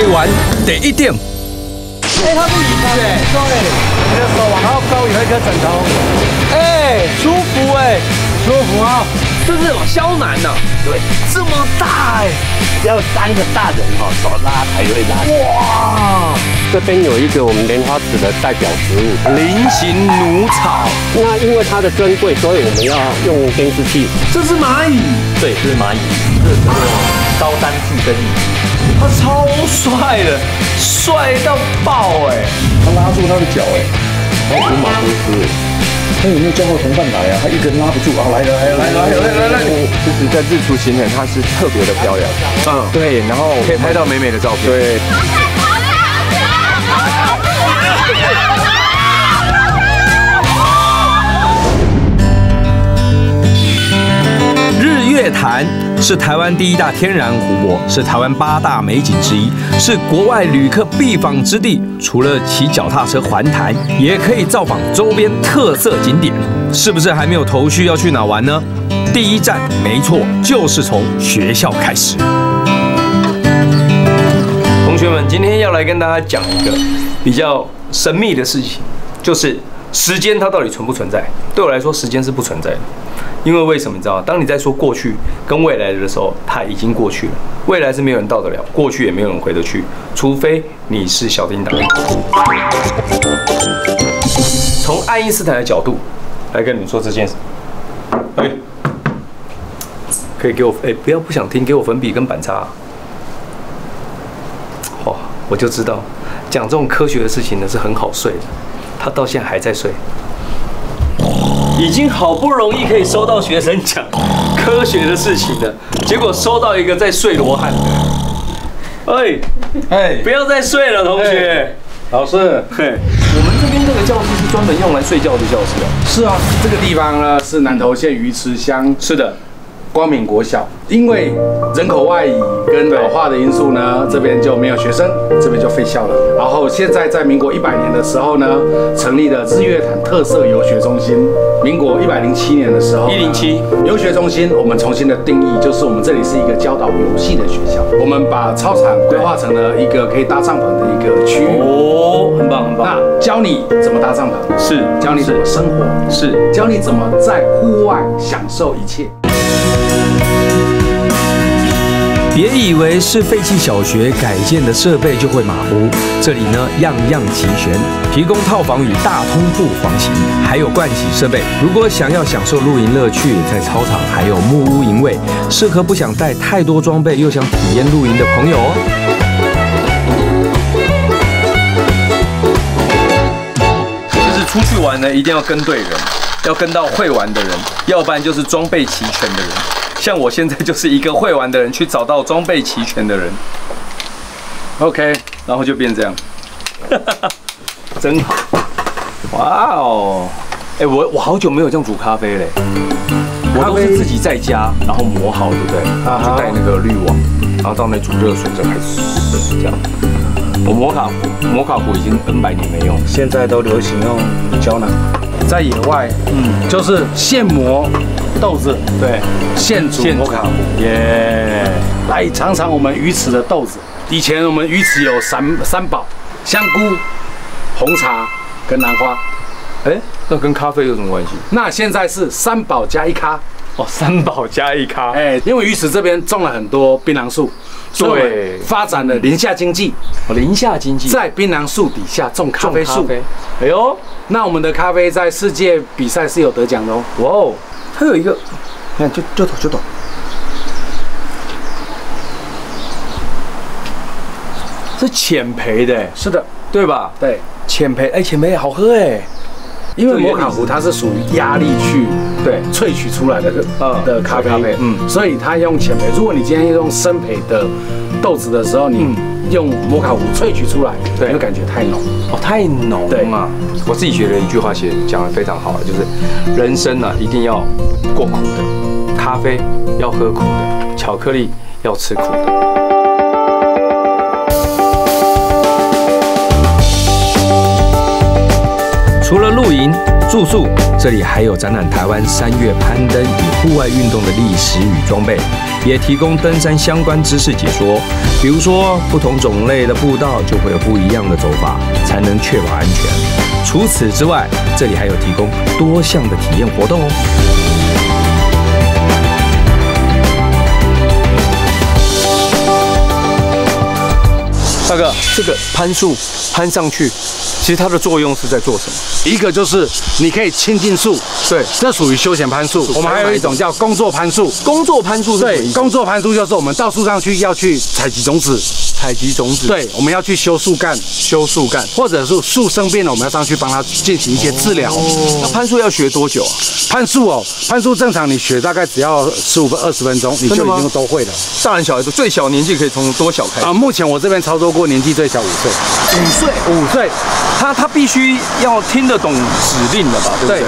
台湾第一点。哎，它不移开哎，对，你的手往后勾，有一颗枕头，哎，舒服哎，舒服啊、哦，这是有胶囊呢，对，这么大哎，要三个大人哦，手拉才会拉。哇！ 这边有一个我们莲花池的代表植物——菱形奴草。那因为它的珍贵，所以我们要用监视器。这是蚂蚁，对，这是蚂蚁，这是高丹巨根蚁。它超帅的，帅到爆哎！它拉住它的脚哎，好古马不斯。它有没有叫过同伴来啊？它一个人拉不住啊！来了来了来了来了！就是在日出形成，它是特别的漂亮。嗯，对，然后可以拍到美美的照片。对。 日月潭是台湾第一大天然湖泊，是台湾8大美景之一，是国外旅客必访之地。除了骑脚踏车环潭，也可以造访周边特色景点。是不是还没有头绪要去哪玩呢？第一站，没错，就是从学校开始。 同学们，今天要来跟大家讲一个比较神秘的事情，就是时间它到底存不存在？对我来说，时间是不存在的，因为为什么你知道吗？当你在说过去跟未来的时候，它已经过去了。未来是没有人到得了，过去也没有人回得去，除非你是小叮当。从爱因斯坦的角度来跟你说这件事。哎，可以给我哎，不要不想听，给我粉笔跟板擦。 我就知道，讲这种科学的事情呢是很好睡的，他到现在还在睡，已经好不容易可以收到学生讲科学的事情了，结果收到一个在睡罗汉的，哎哎，不要再睡了，同学，老师，我们这边这个教室是专门用来睡觉的教室啊，是啊，这个地方呢是南投县鱼池乡，是的。 光明国小，因为人口外移跟老化的因素呢，这边就没有学生，这边就废校了。然后现在在民国100年的时候呢，成立了日月潭特色游学中心。民国107年的时候，107游学中心，我们重新的定义就是我们这里是一个教导游戏的学校。我们把操场规划成了一个可以搭帐篷的一个区域。哦，很棒很棒。那教你怎么搭帐篷，是教你怎么生活，是教你怎么在户外享受一切。 别以为是废弃小学改建的设备就会马虎，这里呢样样齐全，提供套房与大通铺房型，还有盥洗设备。如果想要享受露营乐趣，在操场还有木屋营位，适合不想带太多装备又想体验露营的朋友哦。 出去玩呢，一定要跟对人，要跟到会玩的人，要不然就是装备齐全的人。像我现在就是一个会玩的人，去找到装备齐全的人。OK， 然后就变这样，真好。哇哦，哎，我好久没有这样煮咖啡嘞，我都是自己在家，然后磨好，对不对？就带那个滤网，然后到那煮热水就开始这样。 我摩卡壶已经N百年没用，现在都流行用胶囊。在野外，就是现磨豆子，对，现煮摩卡壶，耶！来尝尝我们鱼池的豆子。以前我们鱼池有三宝：香菇、红茶跟南瓜。哎，那跟咖啡有什么关系？那现在是3宝加1咖。 哦，3宝加1咖，哎，因为鱼池这边种了很多槟榔树，对，发展了林下经济。林下经济，在槟榔树底下种咖啡树。哎呦，那我们的咖啡在世界比赛是有得奖的哦。哇哦，它有一个，你看，就抖。是浅焙的，是的，对吧？对，浅焙，哎，浅焙好喝哎。 因为摩卡壶它是属于压力去对萃取出来的咖啡，所以它用浅焙。如果你今天用深焙的豆子的时候，你用摩卡壶萃取出来，你会感觉太浓哦，太浓啊！我自己学了一句话，讲得非常好，就是人生啊一定要过苦的，咖啡要喝苦的，巧克力要吃苦的。 除了露营，住宿，这里还有展览台湾3月攀登与户外运动的历史与装备，也提供登山相关知识解说。比如说，不同种类的步道就会有不一样的走法，才能确保安全。除此之外，这里还有提供多项的体验活动哦。 大哥，这个攀树攀上去，其实它的作用是在做什么？一个就是你可以亲近树，对，这属于休闲攀树。我们还有一种叫工作攀树，工作攀树是什么意思？对，工作攀树就是我们到树上去要去采集种子，采集种子。对，我们要去修树干，修树干，或者是树生病了，我们要上去帮它进行一些治疗。那攀树要学多久啊？攀树哦，攀树正常你学大概只要15分钟、20分钟，你就已经都会了。大人小孩都，最小年纪可以从多小开始啊？目前我这边操作过。 年纪最小5岁，5岁，他必须要听得懂指令的吧，对不对？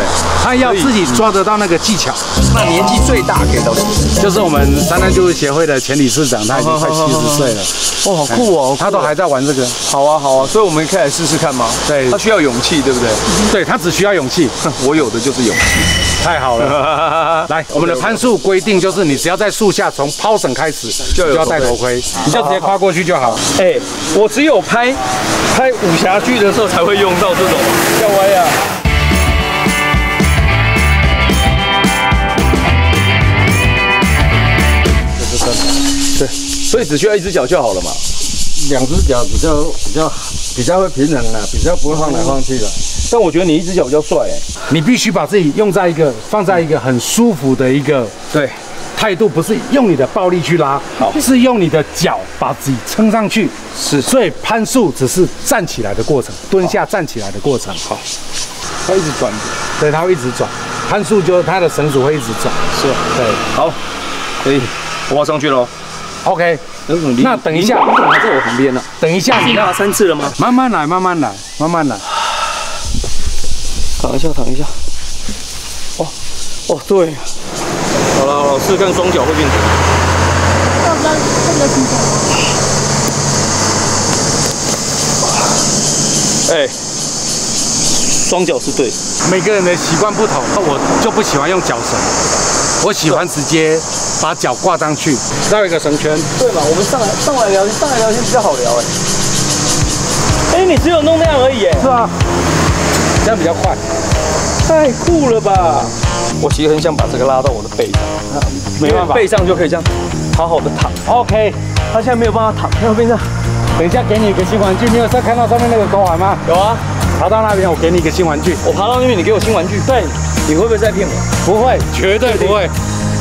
他要自己抓得到那个技巧。那年纪最大可以到多少？就是我们三山救助协会的前理事长，他已经快70岁了。哦，好酷哦！他都还在玩这个。好啊，好啊，所以我们可以来试试看吗？对，他需要勇气，对不对？对，他只需要勇气。我有的就是勇气。太好了！来，我们的攀树规定就是，你只要在树下从抛绳开始就要戴头盔，你就直接跨过去就好。哎。 我只有拍武侠剧的时候才会用到这种，要歪呀！这是对，所以只需要一只脚就好了嘛。两只脚比较会平衡了，比较不会晃来晃去的。但我觉得你一只脚比较帅哎，你必须把自己放在一个很舒服的一个对。 态度不是用你的暴力去拉，是用你的脚把自己撑上去。是，所以攀树只是站起来的过程，蹲下站起来的过程。好，它一直转，对，它会一直转。攀树就是它的绳索会一直转。是，对。好，可以，我要上去喽。OK， 那等一下，你怎么还在我旁边呢？等一下，你拉3次了吗？慢慢来，慢慢来，慢慢来。躺一下，躺一下。哦，哦，对。 好了，老师看双脚会变成。要不要看个双脚？哎，双脚是对。每个人的习惯不同，那我就不喜欢用脚绳，我喜欢直接把脚挂上去，绕一个绳圈。对嘛，我们上来聊天，上来聊天比较好聊哎。哎，你只有弄那样而已哎。是啊，这样比较快。太酷了吧！ 我其实很想把这个拉到我的背上，没办法，背上就可以这样好好的躺。OK， 他现在没有办法躺，要变这样。等一下给你一个新玩具，你有在看到上面那个钩环吗？有啊，爬到那边我给你一个新玩具。我爬到那边你给我新玩具？对，你会不会再骗我？不会，绝对不会。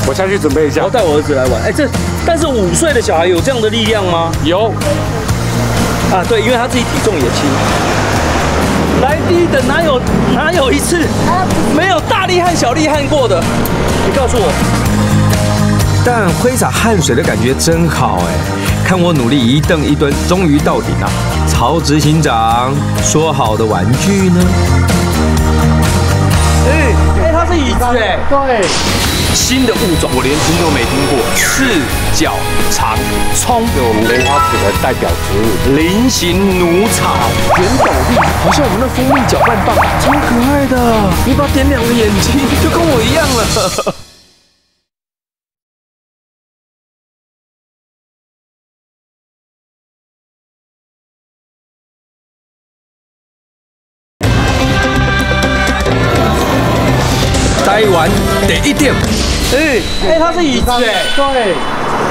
我下去准备一下，我带我儿子来玩。哎，这但是5岁的小孩有这样的力量吗？有。啊，对，因为他自己体重也轻。 来第一等哪有一次没有大力汉小力汉过的？你告诉我。但挥洒汗水的感觉真好哎！看我努力一蹬一蹲，终于到顶了。曹执行长，说好的玩具呢？哎，它是椅子哎。对。新的物种，我连听都没听过。四角长葱，有梅花籽的代表植物，菱形奴草，圆斗笠，好像我们的蜂蜜搅拌棒，超可爱的。你把点两个眼睛，就跟我一样了。待完得一点。 哎，它是椅子哎，对，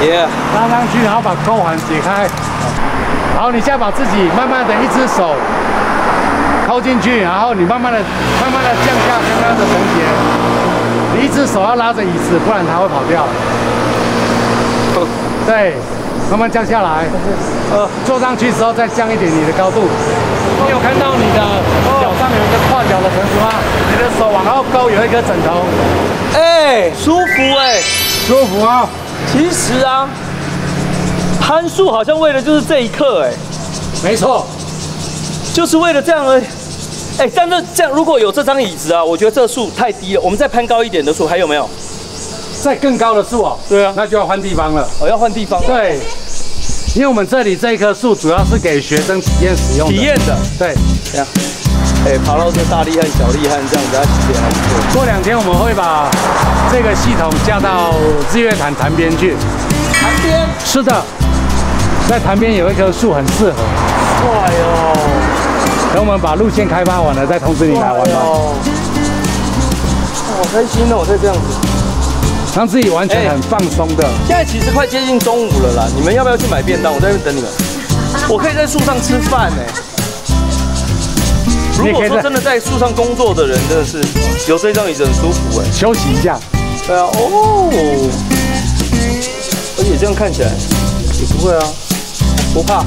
耶，拉上去，然后把扣环解开，然后你现在把自己慢慢的一只手扣进去，然后你慢慢的降下刚刚的绳结，你一只手要拉着椅子，不然它会跑掉。对，慢慢降下来，坐上去之后再降一点你的高度。你有看到你的脚上有一个跨脚的绳子吗？你的手往后勾有一个枕头。 哎，舒服哎，舒服啊！其实啊，攀树好像为的就是这一刻哎，没错，就是为了这样而已。哎，但是这样如果有这张椅子啊，我觉得这树太低了，我们再攀高一点的树还有没有？再更高的树啊？对啊，那就要换地方了。哦，要换地方。对，因为我们这里这一棵树主要是给学生体验使用。体验的，对，这样。爬到这大力汉、小力汉这样子，它其实也还不错。过两天我们会把这个系统架到日月潭潭边去。潭边？是的，在潭边有一棵树很适合。哇哟！等我们把路线开发完了，再通知你来玩吧。好开心哦！再这样子。 让自己完全很放松的。现在其实快接近中午了啦，你们要不要去买便当？我在那边等你们。我可以在树上吃饭哎。如果说真的在树上工作的人，真的是有这张椅子很舒服哎，休息一下。对啊，哦。而且这样看起来也不会啊，不怕。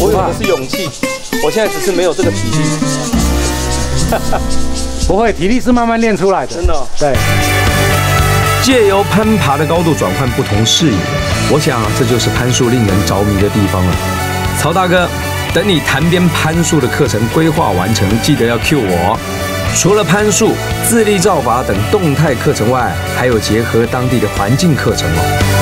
我有的是勇气，我现在只是没有这个体力。哈哈，不会，体力是慢慢练出来的。真的。对。 借由攀爬的高度转换不同视野，我想这就是攀树令人着迷的地方了。曹大哥，等你潭边攀树的课程规划完成，记得要 cue 我。除了攀树、自力造法等动态课程外，还有结合当地的环境课程哦。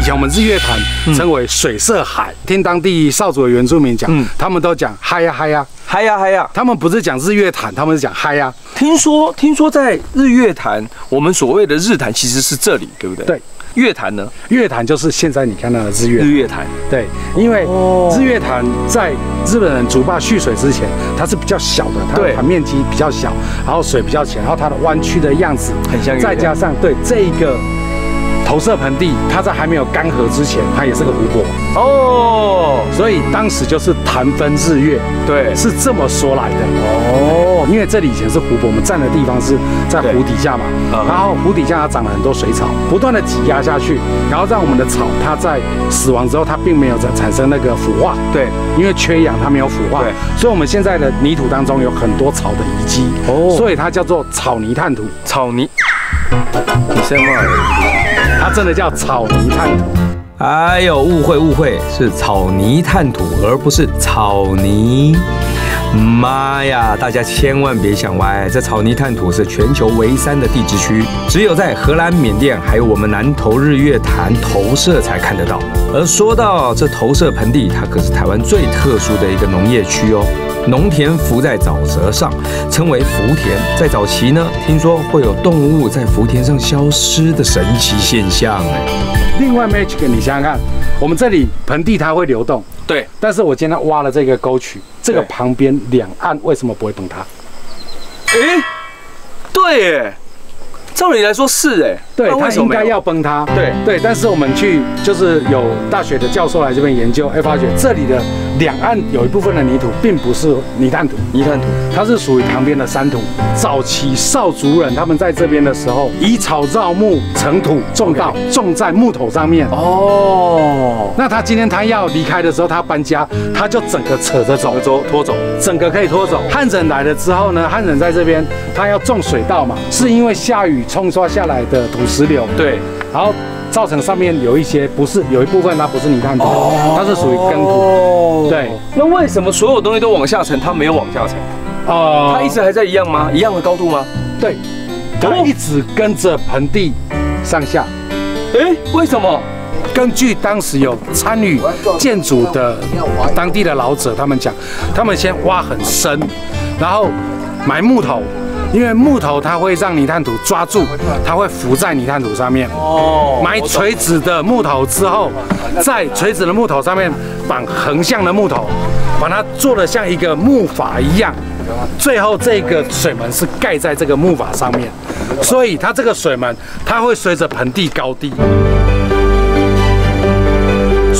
以前我们日月潭称为水色海，听当地邵族的原住民讲，他们都讲嗨呀嗨呀。 嗨呀嗨呀！他们不是讲日月潭，他们是讲嗨呀。听说在日月潭，我们所谓的日潭其实是这里，对不对？对。月潭呢？月潭就是现在你看到的日月潭。日月潭。对，因为日月潭在日本人筑坝蓄水之前，它是比较小的，它的面积比较小，然后水比较浅，然后它的弯曲的样子很像。再加上对这一个投射盆地，它在还没有干涸之前，它也是个湖泊。哦。 所以当时就是潭分日月，对，是这么说来的哦。因为这里以前是湖泊，我们站的地方是在湖底下嘛，然后湖底下它长了很多水草，不断的挤压下去，然后让我们的草它在死亡之后，它并没有产生那个腐化，对，因为缺氧它没有腐化，对，所以我们现在的泥土当中有很多草的遗迹，哦，所以它叫做草泥炭土，草泥，你先骂人，它真的叫草泥炭土。 哎呦，误会，是草泥炭土，而不是草泥。妈呀，大家千万别想歪，这草泥炭土是全球唯3的地质区，只有在荷兰、缅甸还有我们南投日月潭投射才看得到。而说到这投射盆地，它可是台湾最特殊的一个农业区哦。 农田浮在沼泽上，称为浮田。在早期呢，听说会有动物在浮田上消失的神奇现象。另外 ，Magic， 你想想看，我们这里盆地它会流动，对。但是我今天挖了这个沟渠，这个旁边两岸为什么不会崩塌？哎，对耶，照理来说是哎，对，它应该要崩塌。对，但是我们就是有大学的教授来这边研究，哎，发觉这里的。 两岸有一部分的泥土并不是泥炭土，它是属于旁边的山土。早期邵族人他们在这边的时候，以草绕木、成土、种稻， Okay. 种在木头上面。哦，那他今天他要离开的时候，他搬家，他就整个扯着走，拖走，整个可以拖走。汉人来了之后呢，汉人在这边他要种水稻嘛，是因为下雨冲刷下来的土石流。对，然后。 造成上面有一些不是有一部分它不是泥炭土，它是属于耕土。对，那为什么所有东西都往下沉，它没有往下沉？它一直还在一样吗？一样的高度吗？对，它一直跟着盆地上下。哎，为什么？根据当时有参与建筑的当地的老者，他们讲，他们先挖很深，然后埋木头。 因为木头它会让泥炭土抓住，它会浮在泥炭土上面。哦，埋垂直的木头之后，在垂直的木头上面绑横向的木头，把它做得像一个木筏一样。最后这个水门是盖在这个木筏上面，所以它这个水门它会随着盆地高低。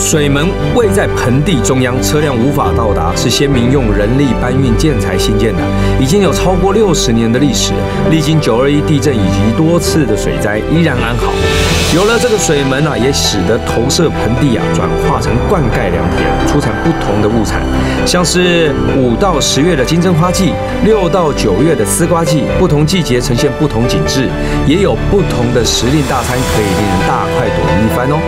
水门位在盆地中央，车辆无法到达，是先民用人力搬运建材新建的，已经有超过60年的历史，历经921地震以及多次的水灾，依然安好。有了这个水门啊，也使得投射盆地啊转化成灌溉良田，出产不同的物产，像是5到10月的金针花季，6到9月的丝瓜季，不同季节呈现不同景致，也有不同的时令大餐可以令人大快朵颐一番哦。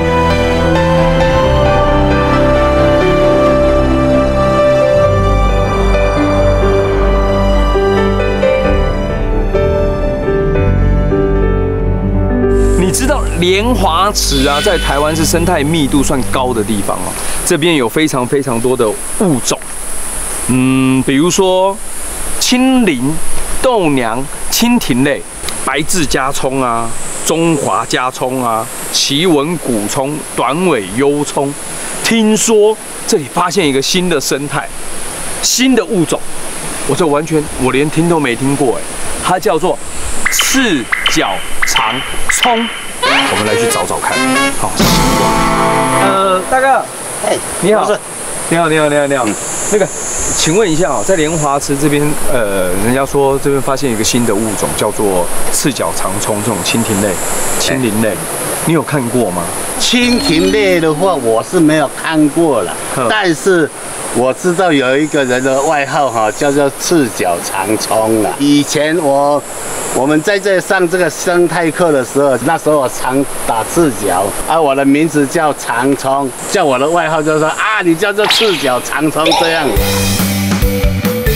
你知道莲华池啊，在台湾是生态密度算高的地方哦。这边有非常非常多的物种，比如说青鳞、豆娘、蜻蜓类、白质家葱啊、中华家葱啊、奇纹古葱、短尾幽葱。听说这里发现一个新的生态、新的物种，我连听都没听过哎，它叫做赤脚长葱。 我们来去找找看。好，大哥，哎，你好，你好，你好，你好，你好。那个，请问一下哦，在莲华池这边，人家说这边发现一个新的物种，叫做赤脚长葱这种蜻蜓类、青鳞类，你有看过吗？蜻蜓类的话，我是没有看过了，但是我知道有一个人的外号哈，叫做赤脚长葱了。以前我们在这上这个生态课的时候，那时候我常打赤脚，我的名字叫长葱，叫我的外号就是说你叫做赤脚长葱这样。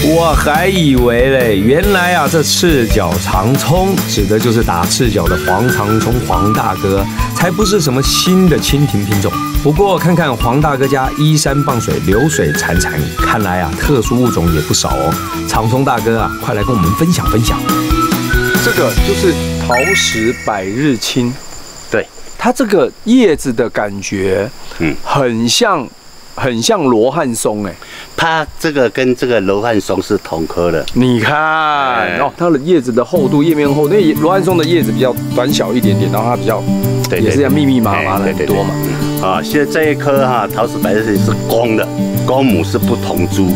我还以为嘞，原来这赤脚长葱指的就是打赤脚的黄长葱黄大哥，才不是什么新的蜻蜓品种。不过看看黄大哥家依山傍水，流水潺潺，看来特殊物种也不少哦。长葱大哥快来跟我们分享分享。 这个就是桃石百日青，对，它这个叶子的感觉，很像罗汉松哎，它这个跟这个罗汉松是同科的。你看哦，它的叶子的厚度，叶面厚，那罗汉松的叶子比较短小一点点，然后它比较，也是这样密密麻麻的很多嘛。现在这一颗桃石百日青是公的，公母是不同株。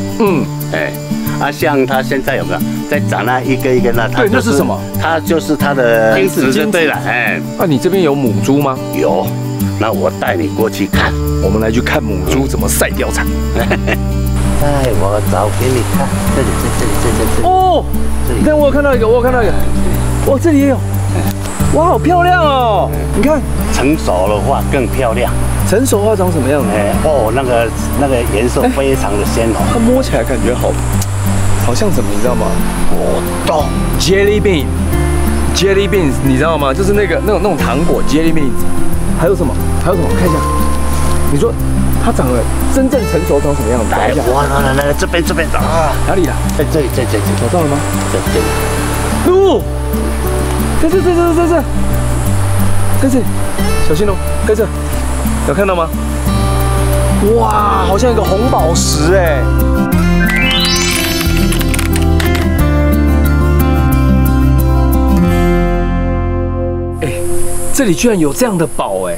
像它现在有没有在长那一根一根那？对，那是什么？它就是它的精子就对了。那你这边有母猪吗？有，那我带你过去看。我们来去看母猪怎么晒貂蝉。我找给你看，这里。哦，你看我有看到一个，哇，这里也有，哇，好漂亮哦！你看，成熟的话更漂亮。 成熟花长什么样子？那个颜色非常的鲜红，它摸起来感觉好像什么，你知道吗？果冻 jelly beans， 你知道吗？就是那种糖果 jelly beans， 还有什么？看一下，你说它长得真正成熟长什么样子？来，来，这边长啊，哪里啊？在这里，这里，找到了吗？在这里。哦，在这，小心哦，在这。 有看到吗？哇，好像一个红宝石哎！这里居然有这样的宝哎！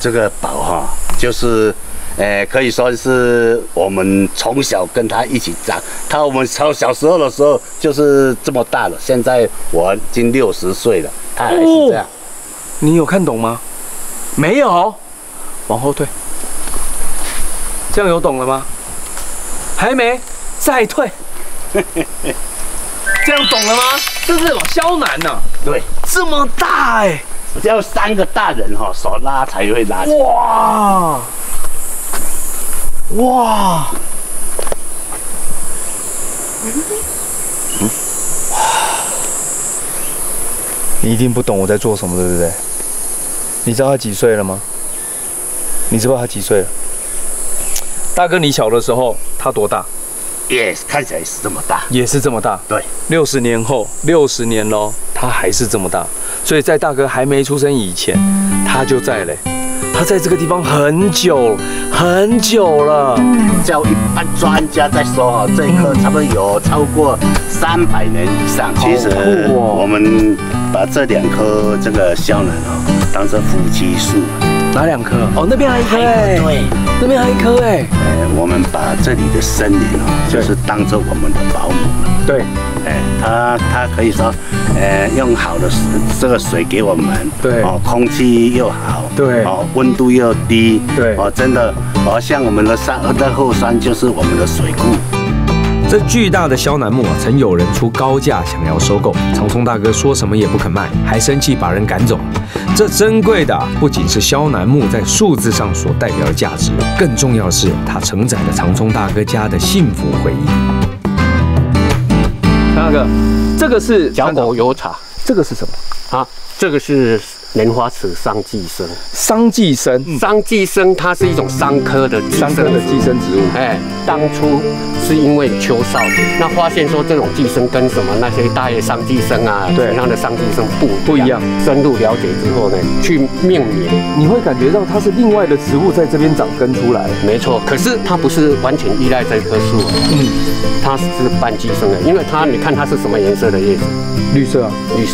这个宝就是，可以说是我们从小跟他一起长，我们小时候的时候就是这么大了，现在我已经60岁了，他还是这样。你有看懂吗？没有。 往后退，这样有懂了吗？还没，再退，这样懂了吗？这是老肖楠呐，对，这么大哎，要3个大人手拉才会拉起来。哇，你一定不懂我在做什么，对不对？你知道他几岁了吗？ 你知道他几岁了？大哥，你小的时候他多大？看起来是这么大，也是这么大。对，60年喽，他还是这么大。所以在大哥还没出生以前，他就在嘞。他在这个地方很久了。叫一般专家在说这一棵差不多有超过300年以上。其实我们把这2棵这个肖楠当成夫妻树。 哪2棵？那边还1棵哎，对，那边还1棵哎。我们把这里的森林就是当做我们的保姆了。对，它可以说，用好的水给我们，对，空气又好，对，温度又低，对，真的，像我们的后山就是我们的水库。 这巨大的肖楠木曾有人出高价想要收购，长葱大哥说什么也不肯卖，还生气把人赶走。这珍贵的不仅是肖楠木在数字上所代表的价值，更重要的是它承载了长葱大哥家的幸福回忆。大哥，这个是小狗油茶，这个是什么啊？这个是莲花齿桑寄生，桑寄生它是一种桑科的寄生植物。哎，当初是因为邱少廷那发现说这种寄生跟什么那些大叶桑寄生啊，对，其他的桑寄生不一样。深入了解之后呢，去命名，你会感觉到它是另外的植物在这边长根出来。没错，可是它不是完全依赖这棵树，它是半寄生的，因为它你看它是什么颜色的叶子？绿色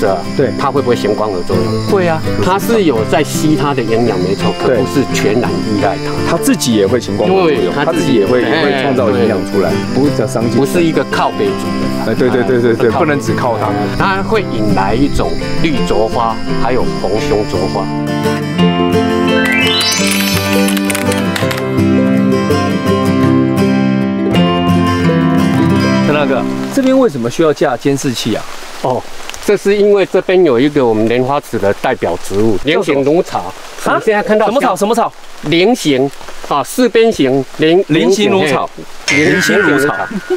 啊，对，它会不会行光合作用？会啊。 它是有在吸它的营养，没错，可不是全然依赖它。它自己也会行光合作用，它自己也会创造营养出来，不会叫桑寄生，不是一个靠北族的。哎，对，不能只靠它。它会引来一种绿轴花，还有红胸轴花。陈大哥，这边为什么需要架监视器啊？哦。 这是因为这边有一个我们莲花池的代表植物菱形芦草，你现在看到什么草？菱形啊，四边形菱形芦草，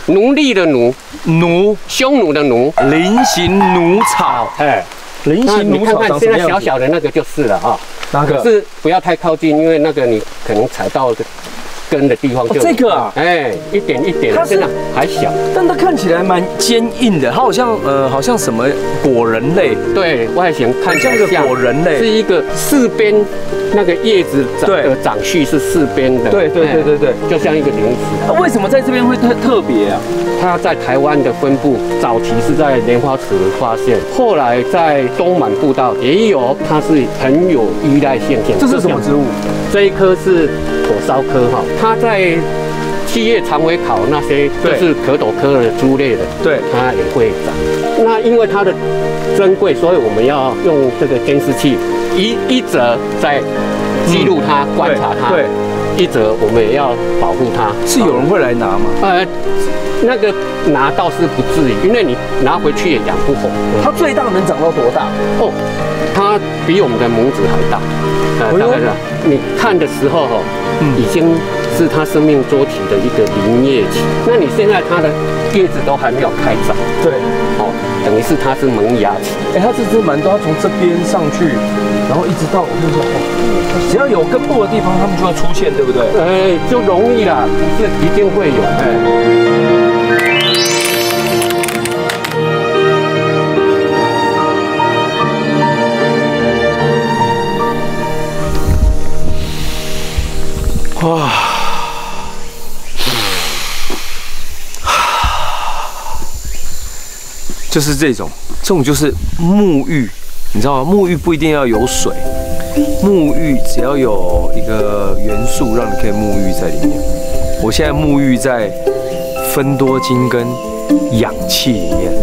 奴隶的奴，匈奴的奴，菱形芦草，哎，菱形芦草。你看看现在小小的那个就是了啊，那个是不要太靠近，因为那个你可能踩到的。 根的地方就这个啊，哎，一点一点，真的还小，但它看起来蛮坚硬的，它好像什么果仁类，对，外形看像个果仁类，是一个四边那个叶子的长序是四边的，对，就像一个莲子。为什么在这边会特别啊？它在台湾的分布早期是在莲花池发现，后来在东满步道也有，它是很有依赖性。这是什么植物？这一棵是火烧科哈。 它在七叶长尾考那些就是壳斗科的株类的，对，它也会长。那因为它的珍贵，所以我们要用这个监视器一则在记录它、观察它，对，一则我们也要保护它。是有人会来拿吗？那个拿倒是不至于，因为你拿回去也养不活。它最大能长到多大？哦，它比我们的拇指还大。当然了，你看的时候哦，已经。 是它生命周期的一个林叶期，那你现在它的叶子都还没有开长，对，哦，等于是它是萌芽期。哎，它这只蛮多，它从这边上去，然后一直到我跟你说，只要有根部的地方，它们就会出现，对不对？哎，就容易啦，是一定会有。哎。 哇！ 就是这种就是沐浴，你知道吗？沐浴不一定要有水，沐浴只要有一个元素让你可以沐浴在里面。我现在沐浴在芬多精跟氧气里面。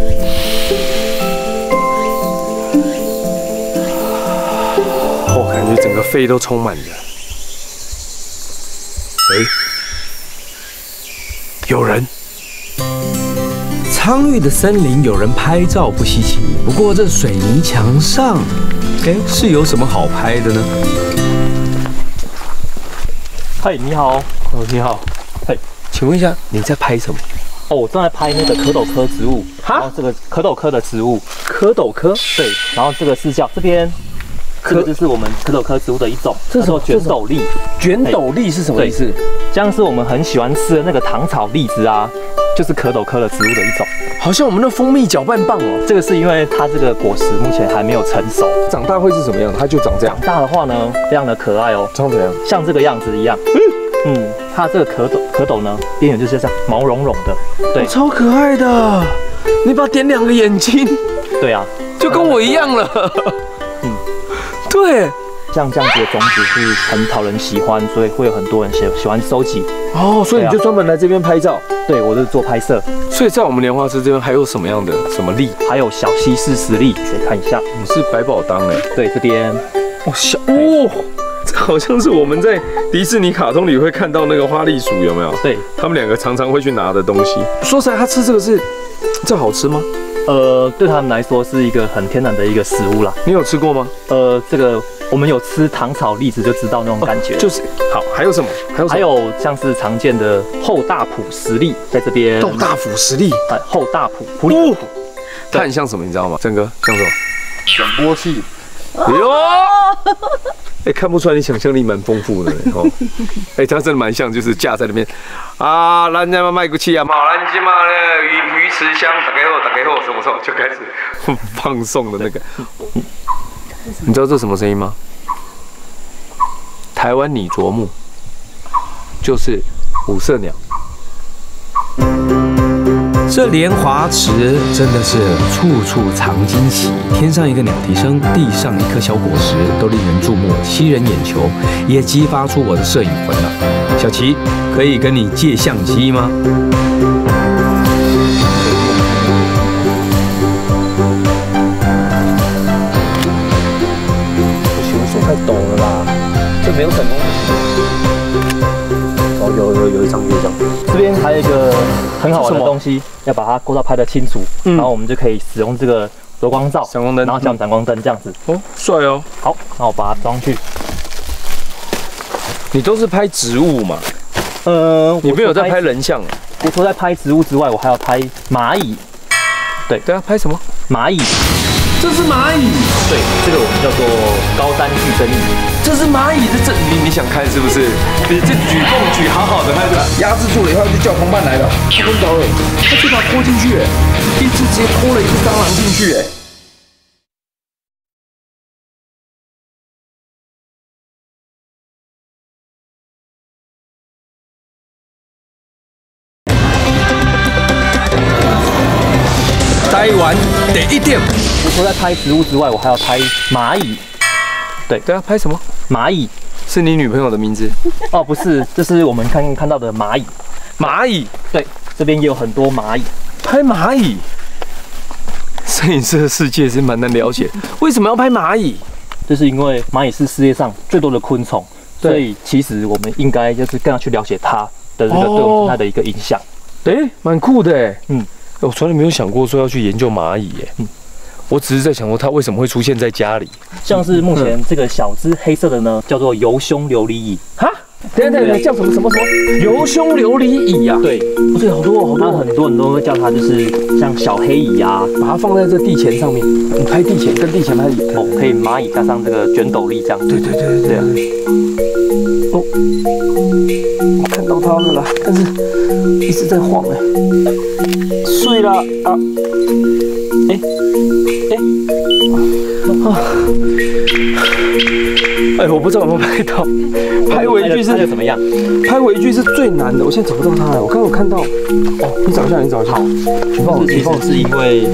我感觉整个肺都充满了。哎，有人。 苍玉的森林有人拍照不稀奇，不过这水泥墙上，哎，是有什么好拍的呢？嗨，你好，哦，你好，嗨，请问一下你在拍什么？哦，我正在拍那个壳斗科植物，然后这个壳斗科的植物，壳斗科，对，然后这个是叫这边。 这个就是我们壳斗科植物的一种，叫做卷斗笠。卷斗笠是什么意思？这样是我们很喜欢吃的那个糖炒栗子啊，就是壳斗科的植物的一种。好像我们的蜂蜜搅拌棒哦。这个是因为它这个果实目前还没有成熟，长大会是什么样？它就长这样。长大的话呢，非常的可爱哦。长怎样？像这个样子一样。它这个壳斗呢，边缘就是这样毛茸茸的，对，超可爱的。你把它点两个眼睛。对啊，就跟我一样了。 对，像这样子的种子是很讨人喜欢，所以会有很多人喜欢收集。哦，所以你就专门来这边拍照？对，我是做拍摄。所以在我们莲花池这边还有什么样的什么栗？还有小西式石栗，来看一下。你是百宝当哎？对，这边。哦，这好像是我们在迪士尼卡通里会看到那个花栗鼠，有没有？对，他们两个常常会去拿的东西。说实在，它吃这个是，这好吃吗？ 对他们来说是一个很天然的一个食物啦。你有吃过吗？这个我们有吃糖炒栗子就知道那种感觉。就是好，还有什么？还有像是常见的厚大埔石栗，在这边。厚大埔石栗，厚大埔，它很像什么？你知道吗？正哥像什么？广播器。哟，哎，看不出来你想象力蛮丰富的哦。哎，他真的蛮像，就是架在那边啊，咱家嘛卖过去啊，嘛咱家嘛那鱼池乡打开后什么时候就开始放送的那个？你知道这什么声音吗？台湾拟啄木，就是五色鸟。 这莲华池真的是处处藏惊喜，天上一个鸟啼声，地上一颗小果实，都令人注目，吸人眼球，也激发出我的摄影魂了。小齐，可以跟你借相机吗？不行，手太抖了啦，这没有成功。哦，有一张，有一张。 这边还有一个很好玩的东西，要把它构造拍得清楚，然后我们就可以使用这个柔光罩、闪光灯，然后像闪光灯这样子。哦，帅哦！好，那我把它装上去。你都是拍植物嘛？你没有在拍人像？我除了在拍植物之外，我还要拍蚂蚁。对，对啊，拍什么？蚂蚁。这是蚂蚁。对，这个我们叫做高山巨针蚁。 这是蚂蚁的这，你想看是不是？你这举动举好好的，它就压制住了以后就叫同伴来了，太昏倒了，他就把它拖进去，一只直接拖了一只蟑螂进去，哎。台湾第一点，我除了拍植物之外，我还要拍蚂蚁。 对对啊，拍什么？蚂蚁是你女朋友的名字？哦，不是，这是我们看到的蚂蚁。蚂蚁，对，这边也有很多蚂蚁。拍蚂蚁，摄影师的世界是蛮难了解。为什么要拍蚂蚁？这是因为蚂蚁是世界上最多的昆虫，所以其实我们应该就是更要去了解它的这个对我们生态的一个影响。哎、哦，蛮酷的哎。嗯，我从来没有想过说要去研究蚂蚁哎。嗯。 我只是在想说，它为什么会出现在家里？像是目前这个小只黑色的呢，叫做油胸琉璃蚁。哈，等一下，叫什么？油胸琉璃蚁啊？对，不是好多，很多人都会叫它，就是像小黑蚁啊，把它放在这地钱上面，你拍地钱跟地钱拍蚁哦，可以蚂蚁加上这个卷斗笠这样。对。哦，我看到它了啦，但是一直在晃哎，睡了啊，哎，我不知道有没有拍到，拍微距是怎么样？拍微距是最难的，我现在找不到它了。我刚刚有看到，哦，你找一下。其实是因为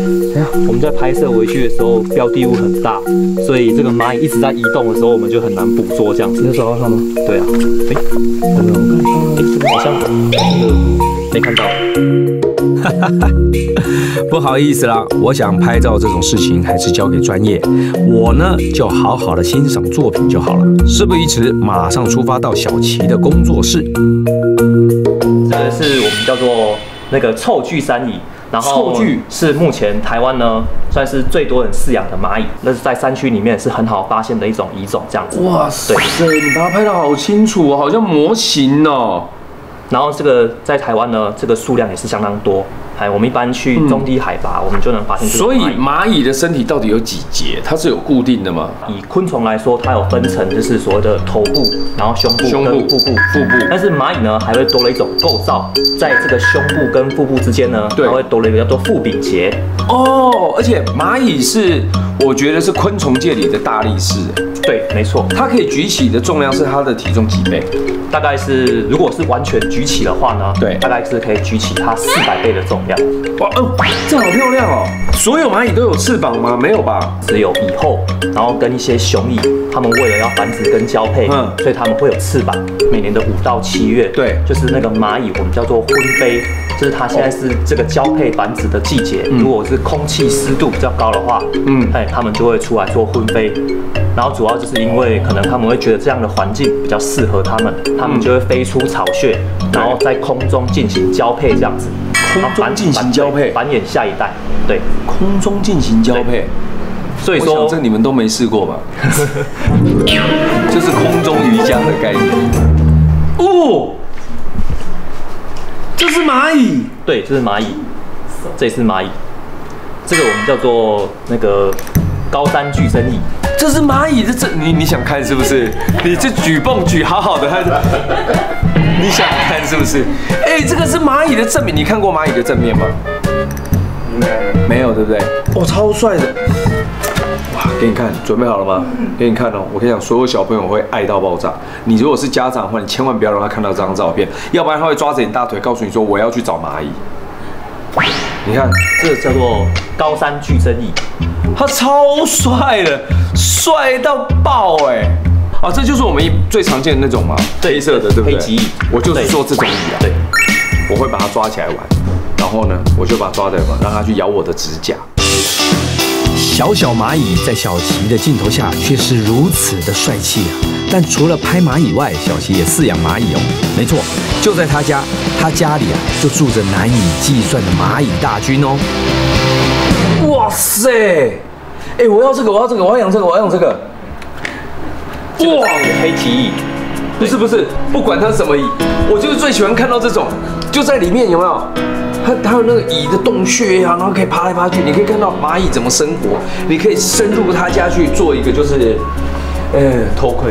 我们在拍摄微距的时候，标的物很大，所以这个蚂蚁一直在移动的时候，我们就很难捕捉这样子。你有找到它吗？对啊，哎，好像没看到。 不好意思啦，我想拍照这种事情还是交给专业，我呢就好好的欣赏作品就好了。事不宜迟，马上出发到小齐的工作室。这个是我们叫做那个臭巨山蚁，然后臭巨是目前台湾呢算是最多人饲养的蚂蚁，那是在山区里面是很好发现的一种蚁种，这样子。哇塞，你把它拍得好清楚哦，好像模型哦。 然后这个在台湾呢，这个数量也是相当多。哎，我们一般去中低海拔，我们就能发现。所以蚂蚁的身体到底有几节？它是有固定的吗？以昆虫来说，它有分成，就是所谓的头部，然后胸部、腹部。但是蚂蚁呢，还会多了一种构造，在这个胸部跟腹部之间呢，它会多了一个叫做腹柄节。哦，而且蚂蚁是，我觉得是昆虫界里的大力士。对，没错，它可以举起的重量是它的体重几倍？ 大概是，如果是完全举起的话呢，对，大概是可以举起它400倍的重量。哇，这好漂亮哦！所有蚂蚁都有翅膀吗？没有吧？只有蚁后，然后跟一些雄蚁，它们为了要繁殖跟交配，所以它们会有翅膀。每年的5到7月，对，就是那个蚂蚁，我们叫做婚飞，就是它现在是这个交配繁殖的季节。如果是空气湿度比较高的话，它们就会出来做婚飞。 然后主要就是因为可能他们会觉得这样的环境比较适合他们，他们就会飞出巢穴，然后在空中进行交配这样子。空中进行交配，繁衍下一代。对，空中进行交配。所以说，这你们都没试过吧？就是空中瑜伽的概念。哦，这是蚂蚁。对，这是蚂蚁，这也是蚂蚁。这个我们叫做那个高山巨针蚁。这是蚂蚁，这你想看是不是？你这举泵举好好的，你想看是不是？哎，这个是蚂蚁的正面，你看过蚂蚁的正面吗？没有，对不对？哦，超帅的！哇，给你看，准备好了吗？给你看哦，我跟你讲，所有小朋友会爱到爆炸。你如果是家长的话，你千万不要让他看到这张照片，要不然他会抓着你大腿，告诉你说我要去找蚂蚁。 你看，这叫做高山巨争议，他超帅的，帅到爆哎！啊，这就是我们最常见的那种嘛，黑色的，对不对？黑棘蚁，我就是说这种蚁啊，对，我会把它抓起来玩，然后呢，我就把它抓起来玩，让它去咬我的指甲。小小蚂蚁在小齐的镜头下却是如此的帅气啊！ 但除了拍蚂蚁外，小齐也饲养蚂蚁哦。没错，就在他家里啊，就住着难以计算的蚂蚁大军哦。哇塞！哎、欸，我要这个，我要这个，我要养这个，我要养这个。哇，黑棘蚁！不是，不管它什么蚁，我就是最喜欢看到这种，就在里面有没有？它有那个蚁的洞穴呀、啊，然后可以爬来爬去，你可以看到蚂蚁怎么生活，你可以深入它家去做一个就是。 偷窥，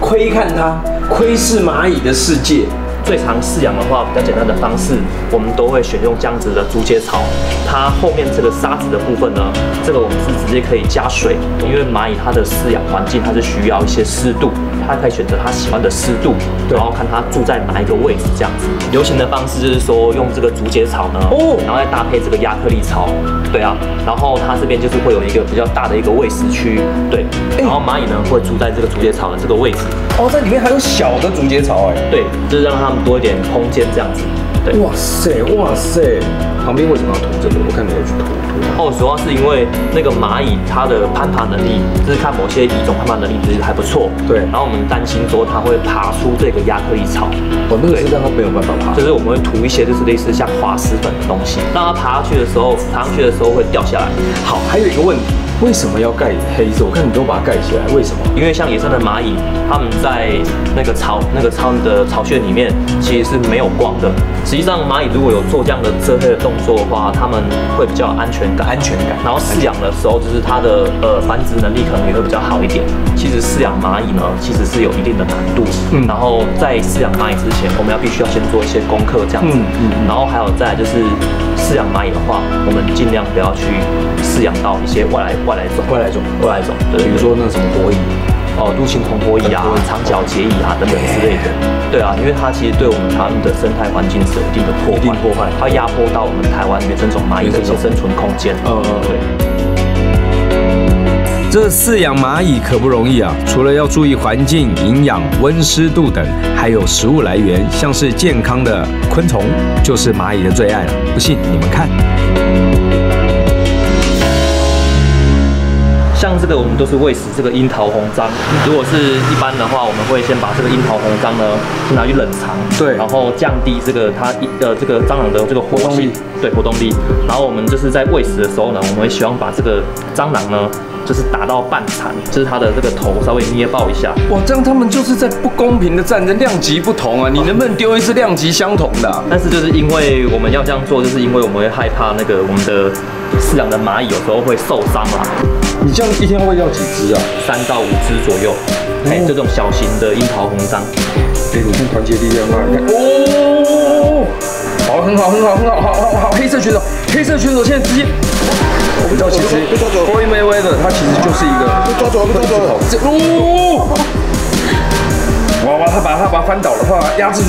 窥看它，窥视蚂蚁的世界。最常饲养的话，比较简单的方式，我们都会选用这样子的竹节草。它后面这个沙子的部分呢，这个我们是直接可以加水，因为蚂蚁它的饲养环境它是需要一些湿度，它可以选择它喜欢的湿度，然后看它住在哪一个位置这样子。流行的方式就是说用这个竹节草呢，然后再搭配这个亚克力草。 对啊，然后它这边就是会有一个比较大的一个喂食区，对。然后蚂蚁呢会住在这个竹节草的这个位置。哦，在里面还有小的竹节草哎。对，就是让它们多一点空间这样子。对。哇塞哇塞，旁边为什么要涂这个？我看你有去涂。哦，主要是因为那个蚂蚁它的攀爬能力，就是看某些蚁种攀爬能力其实还不错。对。然后我们担心说它会爬出这个亚克力草。哦，那个是让它没有办法爬。就是我们会涂一些就是类似像滑石粉的东西，让它爬下去的时候，爬上去的时候。 都会掉下来。好，还有一个问题，为什么要盖黑色？我看你都把它盖起来，为什么？因为像野生的蚂蚁，它们在那个的巢穴里面其实是没有光的。实际上，蚂蚁如果有做这样的遮黑的动作的话，它们会比较有安全感。然后饲养的时候，就是它的繁殖能力可能也会比较好一点。其实饲养蚂蚁呢，其实是有一定的难度。嗯。然后在饲养蚂蚁之前，我们必须要先做一些功课，这样子。然后还有再来就是。 饲养蚂蚁的话，我们尽量不要去饲养到一些外来种，对，比如说那什么火蚁，哦，都庆红火蚁啊、长角节蚁啊等等之类的，对啊，因为它其实对我们台湾的生态环境是有一定的破坏，它压迫到我们台湾原生种蚂蚁的一些生存空间，对。 这饲养蚂蚁可不容易啊！除了要注意环境、营养、温湿度等，还有食物来源，像是健康的昆虫，就是蚂蚁的最爱了。不信你们看，像这个我们都是喂食这个樱桃红章。如果是一般的话，我们会先把这个樱桃红章呢拿去冷藏，对，然后降低这个它这个蟑螂的这个活动力，对活动力。然后我们就是在喂食的时候呢，我们会希望把这个蟑螂呢。 就是打到半残，就是它的这个头稍微捏爆一下。哇，这样他们就是在不公平的战争，量级不同啊！你能不能丢一次量级相同的、啊？但是就是因为我们要这样做，就是因为我们会害怕那个我们的饲养的蚂蚁有时候会受伤啊。你这样一天会要几只啊？3到5只左右。哎、哦，这种小型的樱桃红章。哎，你看团结力量啊！哦，好，很好，黑色选手现在直接。 我们其实Floyd Mayweather他其实就是一个被抓走了，哇！他把他翻倒了，他压制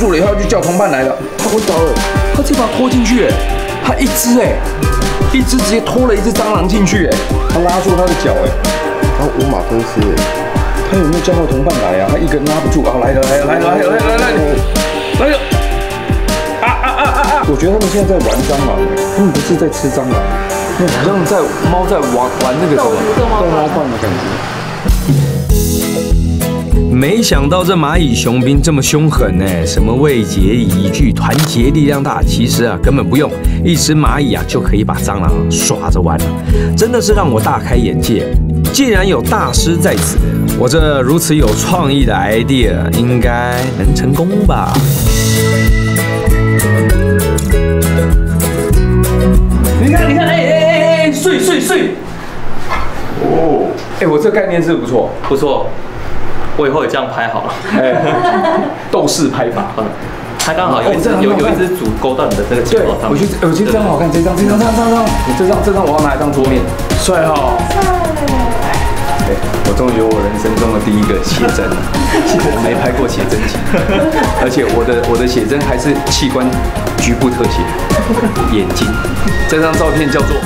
住了以后就叫同伴来了，他昏倒了，他直接把他拖进去，他一只直接拖了一只蟑螂进去，他拉住他的脚，他无马分尸，他有没有叫他同伴来啊？他一个人拉不住，啊，来了。 我觉得他们现在在玩蟑螂，他们不是在吃蟑螂，好像在猫在玩那个什么逗猫棒的感觉。没想到这蚂蚁雄兵这么凶狠呢，什么未解蚁惧，团结力量大，其实啊根本不用，一只蚂蚁啊就可以把蟑螂耍着玩了，真的是让我大开眼界。竟然有大师在此，我这如此有创意的 idea 应该能成功吧？ 你看，哎，睡！这概念是不错，不错。我以后也这样拍好了。哎，斗士拍法。它刚好有一只主勾到你的这个肩膀上。我觉得这张好看，这张我要拿一张桌面，帅哦。对，我终于有我人生中的第一个写真了。我没拍过写真集，而且我的写真还是器官局部特写，眼睛。这张照片叫做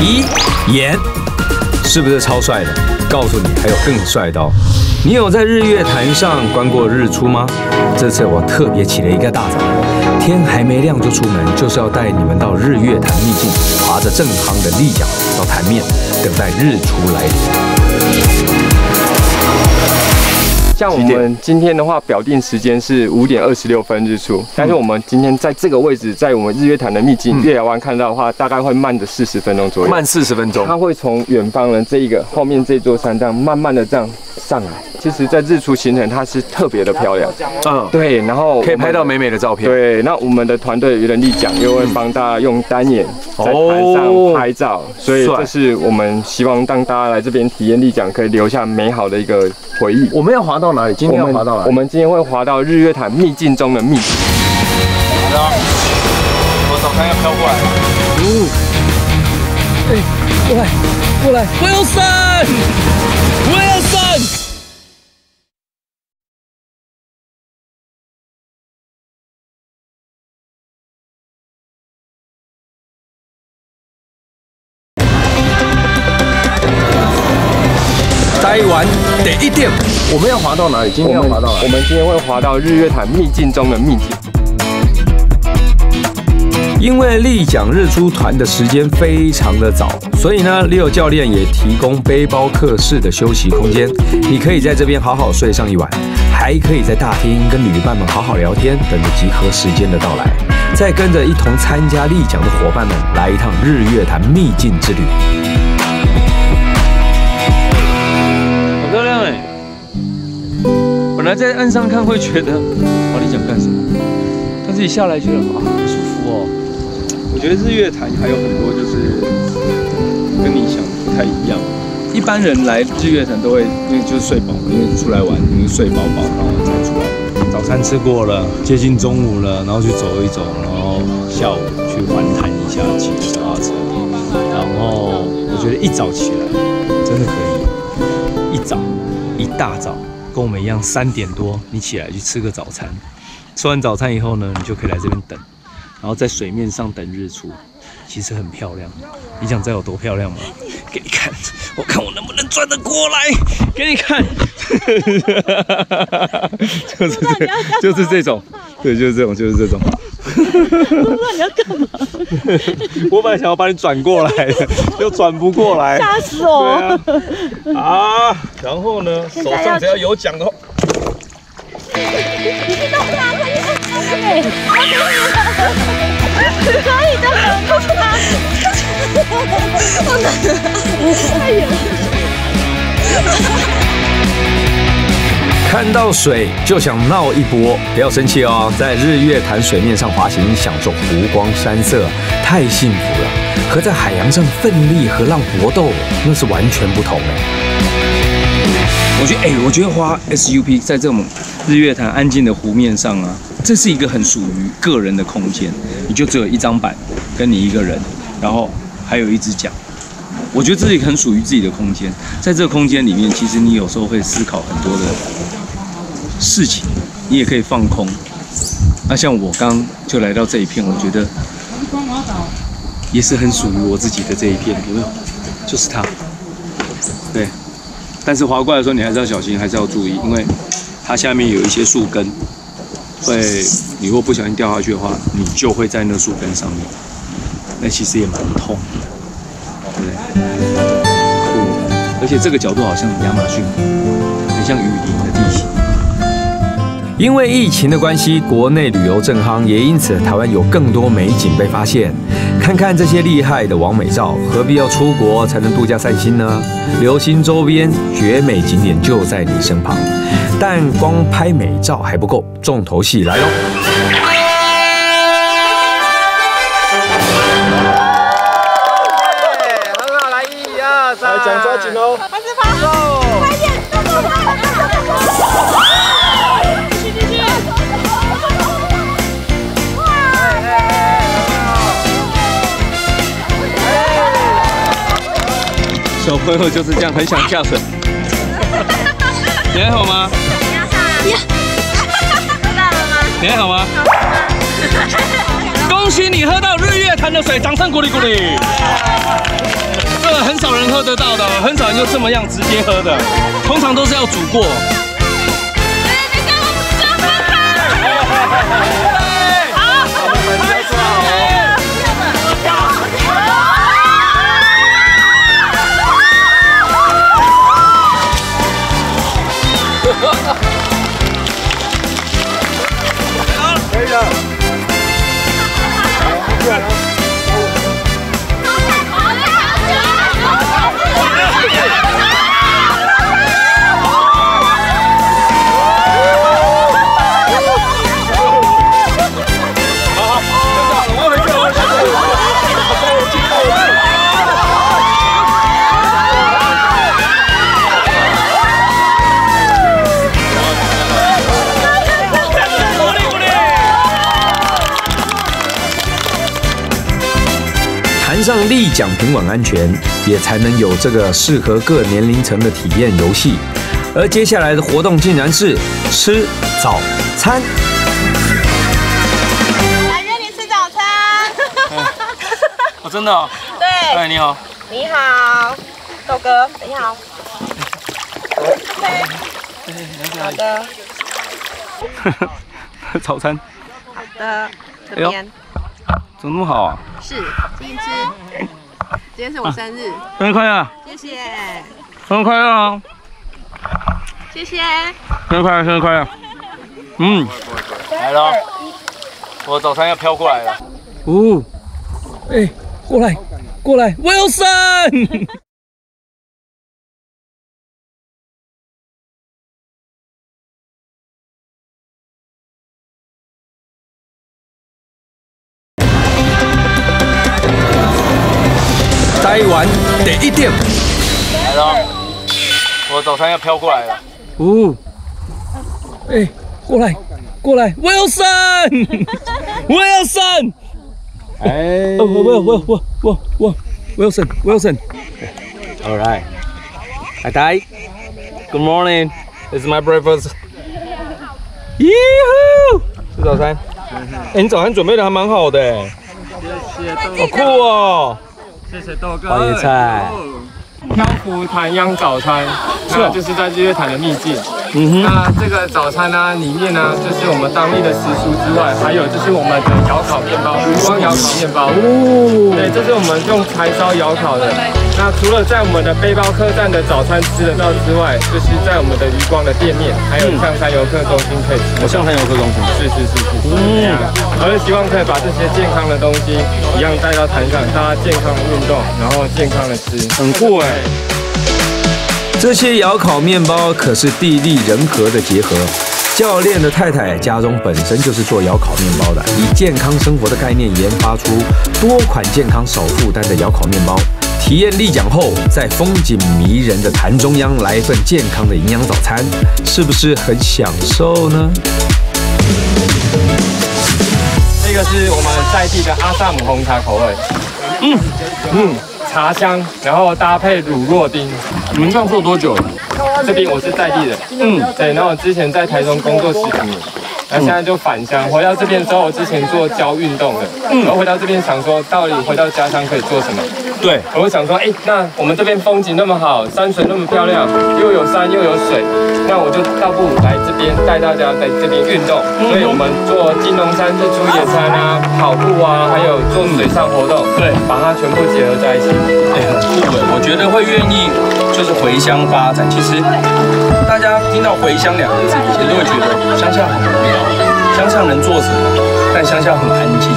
遗言。 是不是超帅的？告诉你，还有更帅的哦！你有在日月潭上观过日出吗？这次我特别起了一个大早，天还没亮就出门，就是要带你们到日月潭秘境，划着正夯的立桨到潭面，等待日出来临。像我们今天的话，表定时间是5点26分日出，但是我们今天在这个位置，在我们日月潭的秘境月牙湾看到的话，大概会慢的40分钟左右。慢40分钟，它会从远方的后面这座山这样慢慢的这样上来。其实，在日出行程它是特别的漂亮，嗯，对，然后可以拍到美美的照片。对，那我们的团队有人力奖又会帮大家用单眼在台上拍照，所以这是我们希望让大家来这边体验力奖，可以留下美好的一个回忆。我们要滑到哪里？今天要滑到哪里？我们今天会滑到日月潭秘境中的秘境。我早上要飘过来。嗯，哎，过来 ，Wilson。 待完得一点，我们要滑到哪里？今天要滑到哪里？我们今天会滑到日月潭秘境中的秘境。因为立桨日出团的时间非常的早，所以呢，Leo教练也提供背包客式的休息空间，你可以在这边好好睡上一晚，还可以在大厅跟旅伴们好好聊天，等着集合时间的到来，再跟着一同参加立桨的伙伴们来一趟日月潭秘境之旅。 本来在岸上看会觉得，哇，你想干什么？但是一下来觉得啊，好舒服哦。我觉得日月潭还有很多就是跟你想不太一样。一般人来日月潭都会因为就是睡饱，因为出来玩因为睡饱饱，然后才出来。早餐吃过了，接近中午了，然后去走一走，然后下午去环潭一下，骑脚踏车。然后我觉得一早起来真的可以，一大早。 跟我们一样，3点多你起来去吃个早餐，吃完早餐以后呢，你就可以来这边等，然后在水面上等日出，其实很漂亮。你想知道有多漂亮吗？给你看，我看我能不能转得过来，给你看。就是这种，对，就是这种。我不知道你要干嘛。我本来想要把你转过来的，又转不过来，吓死我！对啊，然后呢，手上只要有桨的话，你去弄它，快去弄它！哎，可以的，弄它！我太远了。 看到水就想闹一波，不要生气哦。在日月潭水面上滑行，享受湖光山色，太幸福了。和在海洋上奋力和浪搏斗，那是完全不同的。我觉得花 SUP 在这种日月潭安静的湖面上啊，这是一个很属于个人的空间。你就只有一张板，跟你一个人，然后还有一只桨。 我觉得这是很属于自己的空间，在这个空间里面，其实你有时候会思考很多的事情，你也可以放空。那像我刚就来到这一片，我觉得也是很属于我自己的这一片，有没有？就是它。对，但是滑过来的时候，你还是要小心，还是要注意，因为它下面有一些树根，你如果不小心掉下去的话，你就会在那树根上面，那其实也蛮痛的。 对，而且这个角度好像亚马逊，很像雨林的地形。因为疫情的关系，国内旅游正夯，也因此台湾有更多美景被发现。看看这些厉害的网美照，何必要出国才能度假散心呢？流行周边绝美景点就在你身旁，但光拍美照还不够，重头戏来喽！ 来，讲抓紧哦！小朋友就是这样，很想跳绳。你还好吗？你还好吗？恭喜你喝到日月潭的水，掌声鼓励鼓励。这很少人喝得到的，很少人就这么样直接喝的，通常都是要煮过。 可以了，不然了。 谈上立桨平稳安全，也才能有这个适合各年龄层的体验游戏。而接下来的活动竟然是吃早餐。来约你吃早餐。哦，真的、哦？对。哎，你好。你好，豆哥，你好。好的。早餐。好的，这边。哎 怎么那么好啊？是，请你吃。今天是我生日，生日快乐！谢谢。生日快乐哦！谢谢。生日快乐，生日快乐。嗯，来了，我早餐要飘过来了。哦，哎，过来，过来 ，Wilson。台湾第一店来了，我早餐要飘过来了。哦，哎，过来，过来 ，Wilson，Wilson， 哎，Wilson。All right, I die. Good morning. It's my breakfast. 耶呼，吃早餐。哎，你早餐准备的还蛮好的，好酷哦。 谢谢豆哥。花椰菜。漂浮潭央早餐，那就是在日月潭的秘境。嗯哼。那这个早餐呢、啊，里面呢、啊，就是我们当地的时蔬之外，还有就是我们的窑烤面包，余光窑烤面包。哦。对，这是我们用柴烧窑烤的。那除了在我们的背包客栈的早餐吃得到之外，就是在我们的余光的店面，还有象山游客中心可以吃到。象山游客中心。是。嗯。我是希望可以把这些健康的东西一样带到台上，大家健康运动，然后健康的吃，很酷哎。这些窑烤面包可是地利人和的结合。教练的太太家中本身就是做窑烤面包的，以健康生活的概念研发出多款健康少负担的窑烤面包。体验立桨后，在风景迷人的潭中央来一份健康的营养早餐，是不是很享受呢？ 这个是我们在地的阿萨姆红茶口味，茶香，然后搭配乳酪丁。你们这样做多久了？这边我是在地人，对，然后我之前在台中工作10年，那现在就返乡，回到这边之后，我之前做教运动的，然后回到这边想说，到底回到家乡可以做什么？对，我想说，哎，那我们这边风景那么好，山水那么漂亮，又有山又有水。 那我就倒不如来这边带大家在这边运动，所以我们做金龙山日出野餐啊、跑步啊，还有做水上活动，对，把它全部结合在一起，对，很酷哎！我觉得会愿意就是回乡发展。其实大家听到回乡2个字，以前都会觉得乡下很无聊，乡下能做什么？但乡下很安静。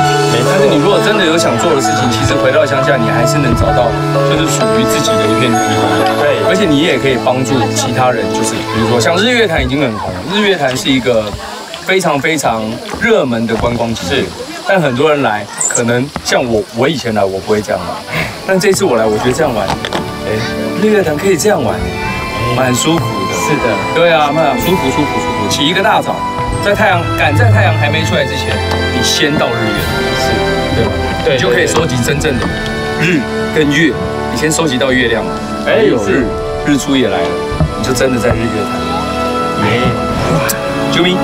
但是你如果真的有想做的事情，其实回到乡下，你还是能找到就是属于自己的一片地方。对，而且你也可以帮助其他人，就是比如说。 像日月潭已经很红，日月潭是一个非常热门的观光景点，但很多人来，可能像我以前来我不会这样玩，但这次我来，我觉得这样玩，哎，日月潭可以这样玩，蛮舒服的。是的，对啊，蛮舒服。起一个大早，在太阳在太阳还没出来之前，你先到日月潭，是，对吧？对，你就可以收集真正的日跟月。 一以前收集到月亮嘛，还有日出也来了，你就真的在日月潭。没，救命！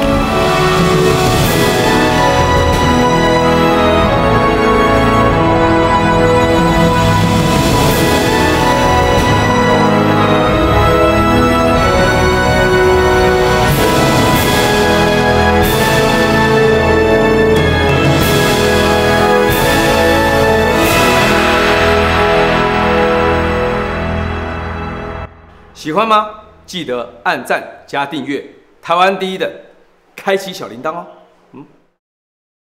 喜欢吗？记得按赞加订阅，台湾第一的，开启小铃铛哦。